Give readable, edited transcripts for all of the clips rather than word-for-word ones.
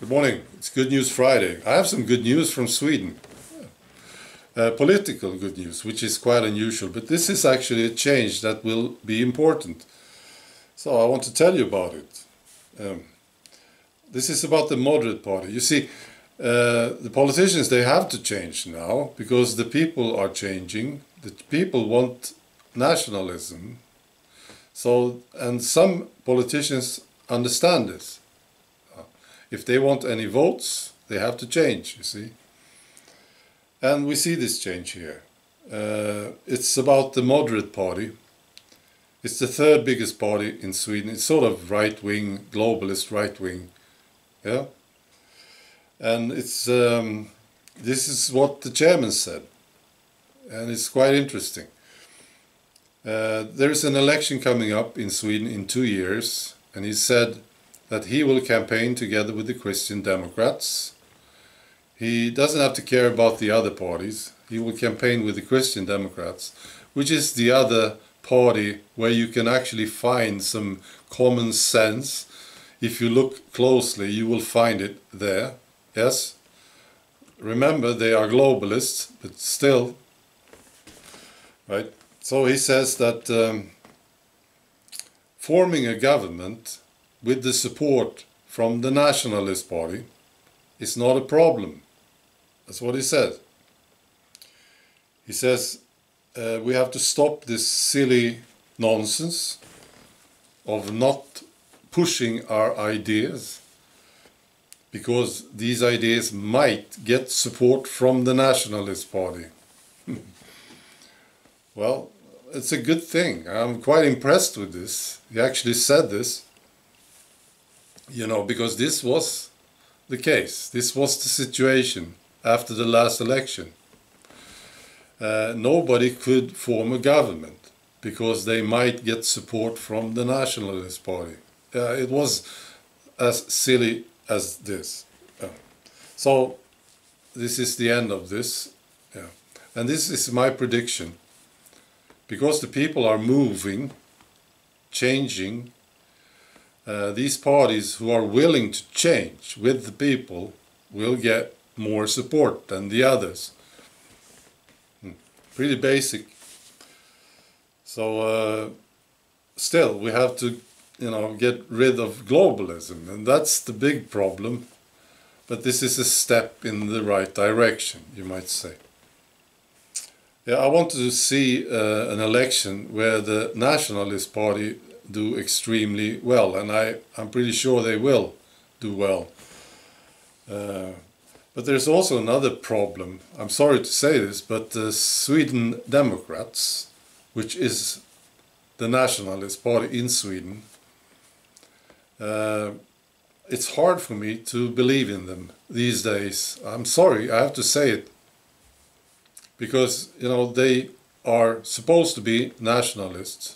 Good morning. It's Good News Friday. I have some good news from Sweden. Political good news, which is quite unusual, but this is actually a change that will be important. So I want to tell you about it. This is about the Moderate Party. You see, the politicians, they have to change now because the people are changing. The people want nationalism. So, and some politicians understand this. If they want any votes, they have to change, you see. And we see this change here. It's about the Moderate Party. It's the third biggest party in Sweden. It's sort of right-wing, globalist right-wing. Yeah. And it's this is what the chairman said. And it's quite interesting. There is an election coming up in Sweden in 2 years, and he said that he will campaign together with the Christian Democrats. He doesn't have to care about the other parties. He will campaign with the Christian Democrats, which is the other party where you can actually find some common sense. If you look closely, you will find it there. Yes? Remember, they are globalists, but still. Right? So he says that forming a government with the support from the Nationalist Party is not a problem. That's what he said. He says we have to stop this silly nonsense of not pushing our ideas, because these ideas might get support from the Nationalist Party. Well, it's a good thing. I'm quite impressed with this. He actually said this. You know, because this was the case. This was the situation after the last election. Nobody could form a government because they might get support from the Nationalist Party. It was as silly as this. So, this is the end of this. And this is my prediction. Because the people are moving, changing, these parties who are willing to change with the people will get more support than the others. Pretty basic. So still we have to, you know, get rid of globalism, and that's the big problem. But this is a step in the right direction, you might say. Yeah, I wanted to see an election where the Nationalist Party do extremely well, and I'm pretty sure they will do well. But there's also another problem. I'm sorry to say this, but the Sweden Democrats, which is the Nationalist Party in Sweden, it's hard for me to believe in them these days. I'm sorry, I have to say it. Because, you know, they are supposed to be nationalists.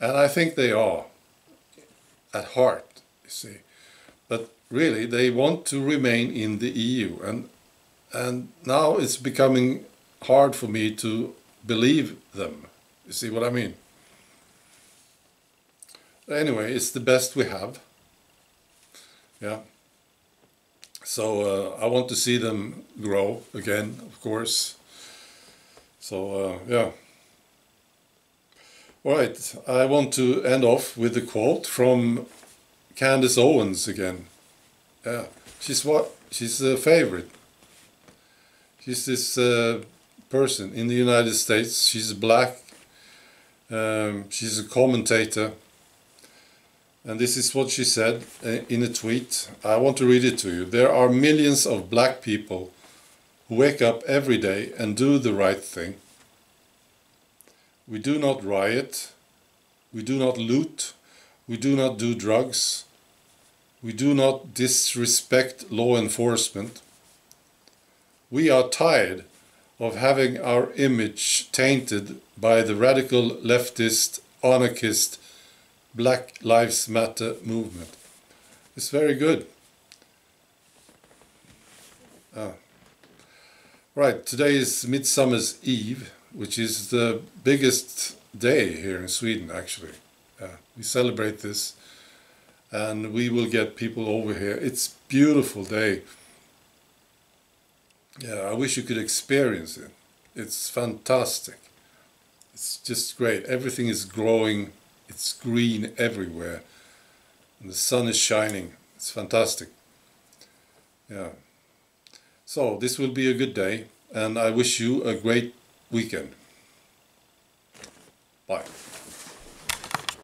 And I think they are, at heart, you see. But really, they want to remain in the EU. And now it's becoming hard for me to believe them. You see what I mean? Anyway, it's the best we have. Yeah. So I want to see them grow again, of course. So, yeah. All right, I want to end off with a quote from Candace Owens again. Yeah, she's a favorite. She's this person in the United States. She's black. She's a commentator. And this is what she said in a tweet. I want to read it to you. There are millions of black people who wake up every day and do the right thing. We do not riot, we do not loot, we do not do drugs, we do not disrespect law enforcement. We are tired of having our image tainted by the radical leftist, anarchist, Black Lives Matter movement. It's very good. Right, today is Midsummer's Eve, which is the biggest day here in Sweden, actually. We celebrate this and we will get people over here. It's a beautiful day. Yeah, I wish you could experience it. It's fantastic. It's just great. Everything is growing. It's green everywhere. And the sun is shining. It's fantastic. Yeah. So this will be a good day, and I wish you a great weekend. Bye.